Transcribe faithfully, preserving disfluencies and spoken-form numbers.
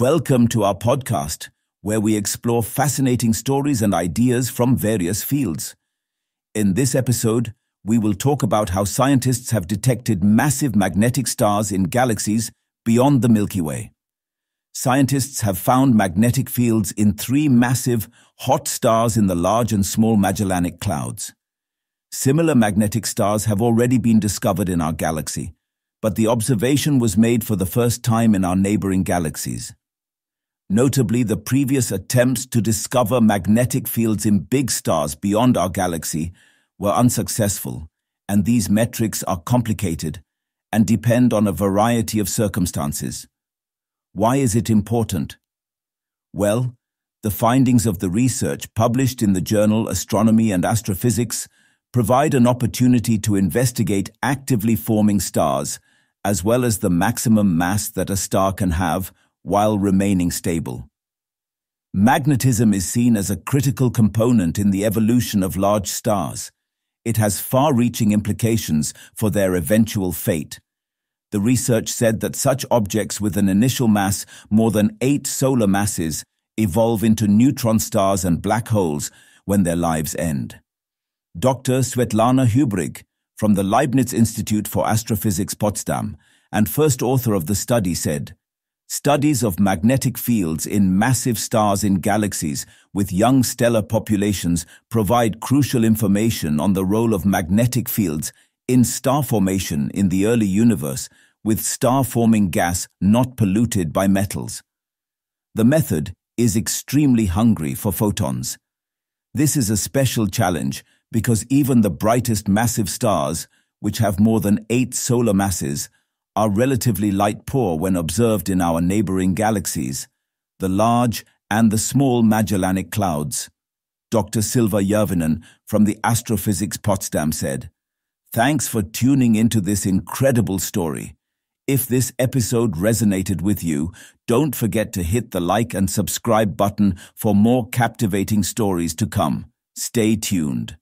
Welcome to our podcast, where we explore fascinating stories and ideas from various fields. In this episode, we will talk about how scientists have detected massive magnetic stars in galaxies beyond the Milky Way. Scientists have found magnetic fields in three massive, hot stars in the Large and Small Magellanic Clouds. Similar magnetic stars have already been discovered in our galaxy, but the observation was made for the first time in our neighboring galaxies. Notably, the previous attempts to discover magnetic fields in big stars beyond our galaxy were unsuccessful, and these metrics are complicated and depend on a variety of circumstances. Why is it important? Well, the findings of the research published in the journal Astronomy and Astrophysics provide an opportunity to investigate actively forming stars, as well as the maximum mass that a star can have while remaining stable. Magnetism is seen as a critical component in the evolution of large stars. It has far-reaching implications for their eventual fate. The research said that such objects with an initial mass more than eight solar masses evolve into neutron stars and black holes when their lives end. Doctor Svetlana Hubrig, from the Leibniz Institute for Astrophysics Potsdam, and first author of the study, said, "Studies of magnetic fields in massive stars in galaxies with young stellar populations provide crucial information on the role of magnetic fields in star formation in the early universe, with star-forming gas not polluted by metals. The method is extremely hungry for photons. This is a special challenge because even the brightest massive stars, which have more than eight solar masses, are relatively light-poor when observed in our neighboring galaxies, the Large and the Small Magellanic Clouds." Doctor Silva Yervinen from the Astrophysics Potsdam said, "Thanks for tuning into this incredible story. If this episode resonated with you, don't forget to hit the like and subscribe button for more captivating stories to come. Stay tuned."